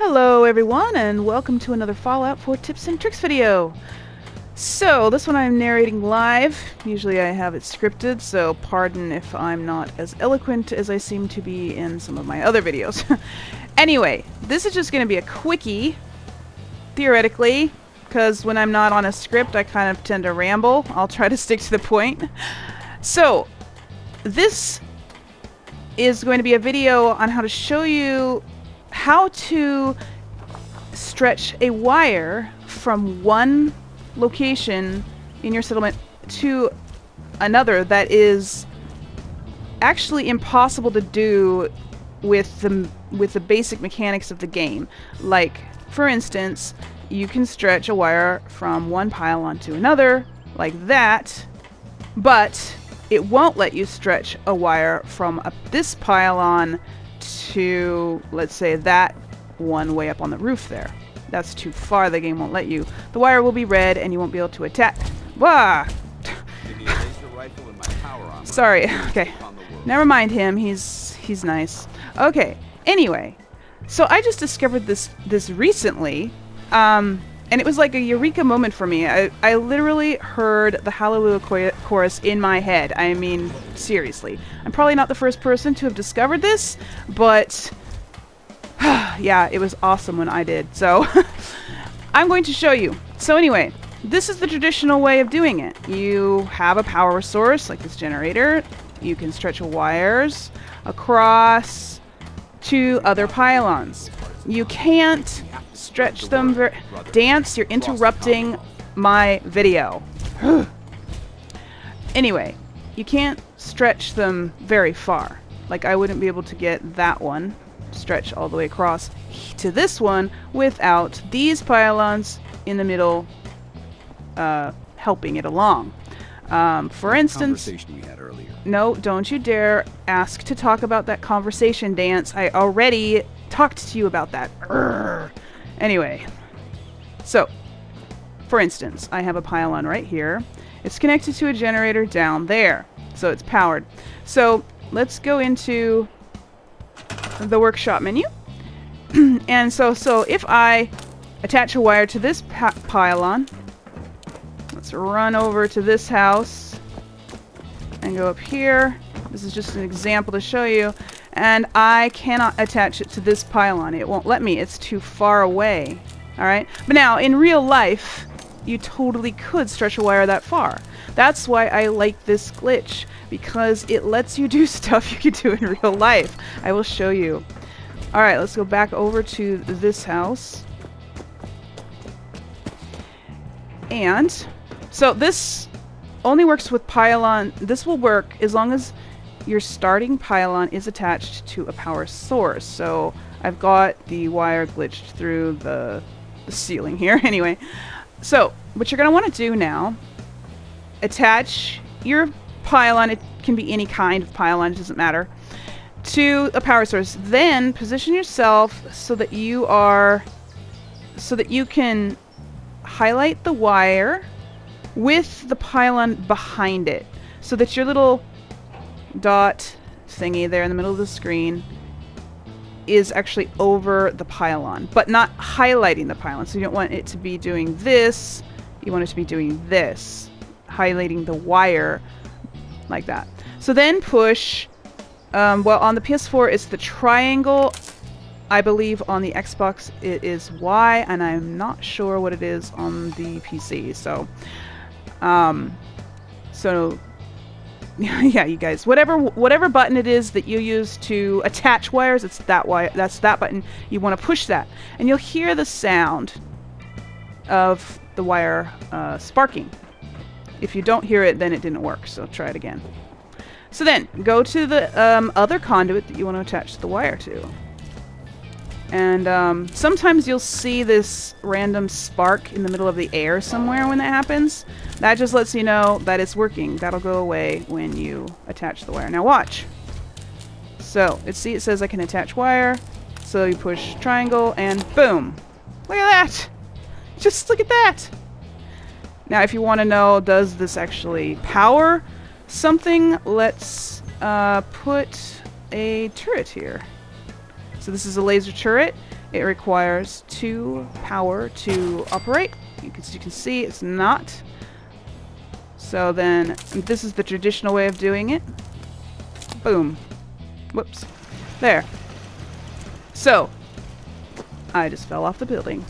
Hello everyone, and welcome to another Fallout 4 tips and tricks video. So this one I'm narrating live. Usually I have it scripted, so pardon if I'm not as eloquent as I seem to be in some of my other videos. Anyway, this is just going to be a quickie, theoretically, because when I'm not on a script I kind of tend to ramble. I'll try to stick to the point. So this is going to be a video on how to show you how to stretch a wire from one location in your settlement to another that is actually impossible to do with the basic mechanics of the game. Like, for instance, you can stretch a wire from one pile onto another like that, but it won't let you stretch a wire from this pile on to, let's say, that one way up on the roof there. That's too far, the game won't let you. The wire will be red and you won't be able to attack. Wah! Sorry, okay. Never mind him, he's nice. Okay, anyway. So I just discovered this recently, and it was like a eureka moment for me. I literally heard the Hallelujah chorus in my head. I mean, seriously. I'm probably not the first person to have discovered this, but yeah, it was awesome when I did. So I'm going to show you. So anyway, this is the traditional way of doing it. You have a power source like this generator. You can stretch wires across to other pylons. You can't stretch them very... Dance, you're interrupting my video. Anyway, you can't stretch them very far. Like, I wouldn't be able to get that one stretched all the way across to this one without these pylons in the middle helping it along. For instance... Conversation we had earlier. No, don't you dare ask to talk about that conversation, Dance. I already talked to you about that. Urgh. Anyway, so, for instance, I have a pylon right here. It's connected to a generator down there, so it's powered. So let's go into the workshop menu. And so if I attach a wire to this pylon, let's run over to this house and go up here. This is just an example to show you. And I cannot attach it to this pylon. It won't let me. It's too far away. Alright? But now, in real life, you totally could stretch a wire that far. That's why I like this glitch, because it lets you do stuff you could do in real life. I will show you. Alright, let's go back over to this house. And, so this only works with pylon. This will work as long as your starting pylon is attached to a power source. So I've got the wire glitched through the ceiling here. Anyway, so what you're going to want to do now, attach your pylon, it can be any kind of pylon, it doesn't matter, to a power source. Then position yourself so that you can highlight the wire with the pylon behind it, so that your little dot thingy there in the middle of the screen is actually over the pylon, but not highlighting the pylon. So you don't want it to be doing this, you want it to be doing this, highlighting the wire like that. So then push, well, on the PS4 it's the triangle, I believe on the Xbox it is Y, and I'm not sure what it is on the PC, so yeah, you guys, whatever button it is that you use to attach wires, it's that wire, that's that button. You want to push that, and you'll hear the sound of the wire sparking. If you don't hear it, then it didn't work, so try it again. So then, go to the other conduit that you want to attach the wire to. And sometimes you'll see this random spark in the middle of the air somewhere when that happens. That just lets you know that it's working. That'll go away when you attach the wire. Now watch. So, see, it says I can attach wire. So you push triangle and boom. Look at that. Just look at that. Now if you want to know, does this actually power something? Let's put a turret here. So this is a laser turret. It requires 2 power to operate. You can see it's not. So then, this is the traditional way of doing it. Boom. Whoops. There. So, I just fell off the building.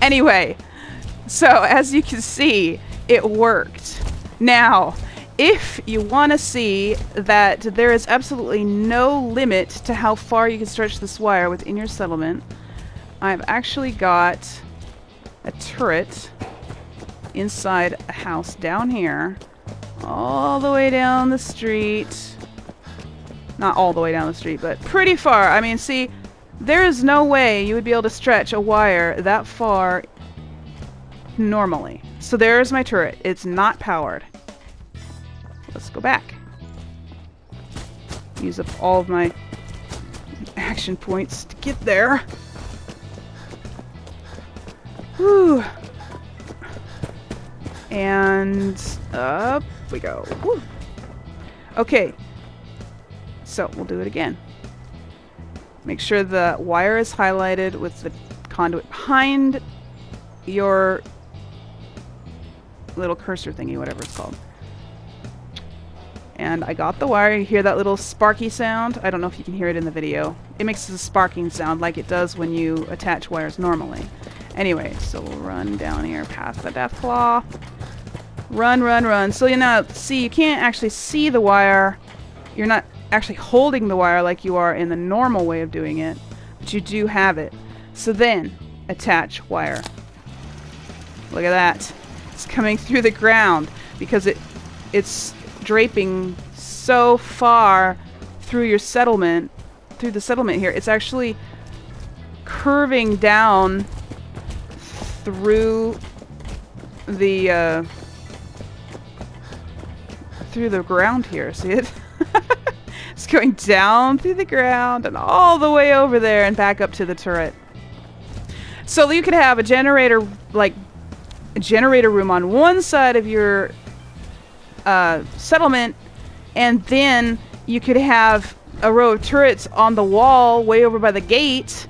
Anyway, so as you can see, it worked. Now, if you want to see that there is absolutely no limit to how far you can stretch this wire within your settlement, I've actually got a turret inside a house down here, all the way down the street. Not all the way down the street, but pretty far. I mean, see, there is no way you would be able to stretch a wire that far normally. So there's my turret. It's not powered. Let's go back. Use up all of my action points to get there. Whew. And up we go. Woo. Okay. So we'll do it again. Make sure the wire is highlighted with the conduit behind your little cursor thingy, whatever it's called. And I got the wire. You hear that little sparky sound? I don't know if you can hear it in the video. It makes a sparking sound like it does when you attach wires normally. Anyway, so we'll run down here past the death claw. Run, run, run. So you know, see, you can't actually see the wire. You're not actually holding the wire like you are in the normal way of doing it, but you do have it. So then, attach wire. Look at that. It's coming through the ground because it's draping so far through your settlement, through the settlement here. It's actually curving down through the ground here. See it? It's going down through the ground and all the way over there and back up to the turret. So you could have a generator, like a generator room on one side of your settlement, and then you could have a row of turrets on the wall way over by the gate,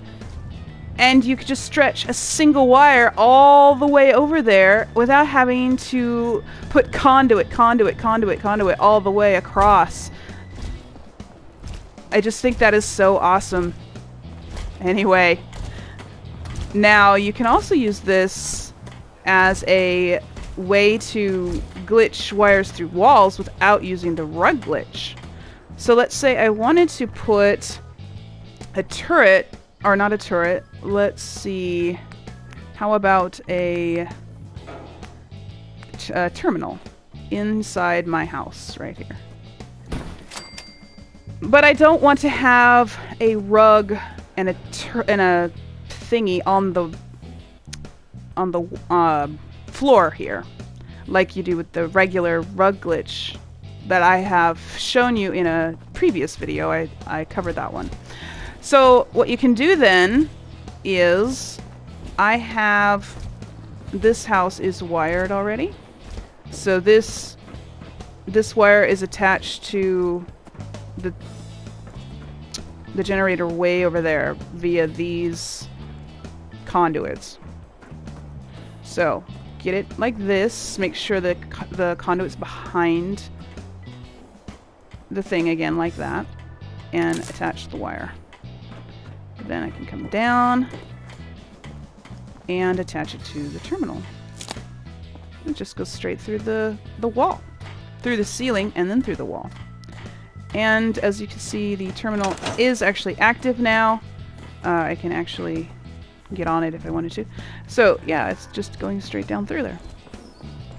and you could just stretch a single wire all the way over there without having to put conduit all the way across. I just think that is so awesome. Anyway, now you can also use this as a way to glitch wires through walls without using the rug glitch. So let's say I wanted to put a turret, or not a turret, let's see, how about a terminal inside my house right here. But I don't want to have a rug and a thingy on the floor here, like you do with the regular rug glitch that I have shown you in a previous video. I covered that one. So what you can do then is, I have, this house is wired already. So this wire is attached to the generator way over there via these conduits. So get it like this. Make sure that the conduit's behind the thing again, like that, and attach the wire. Then I can come down and attach it to the terminal. It just goes straight through the wall, through the ceiling, and then through the wall. And as you can see, the terminal is actually active now. I can actually get on it if I wanted to. So yeah, it's just going straight down through there.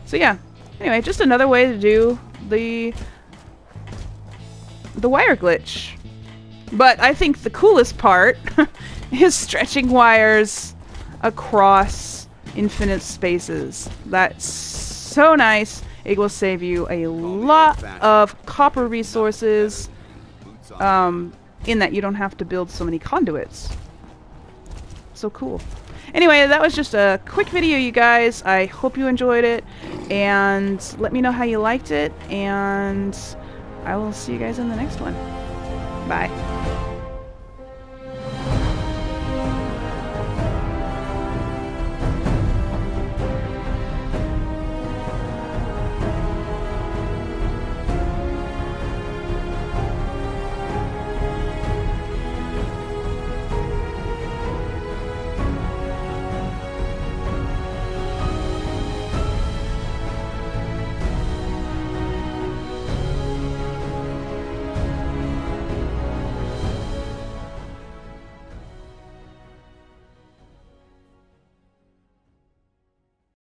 So yeah, anyway, just another way to do the wire glitch. But I think the coolest part is stretching wires across infinite spaces. That's so nice. It will save you a lot of copper resources, in that you don't have to build so many conduits. So cool. Anyway, that was just a quick video, you guys. I hope you enjoyed it, and let me know how you liked it, and I will see you guys in the next one. Bye.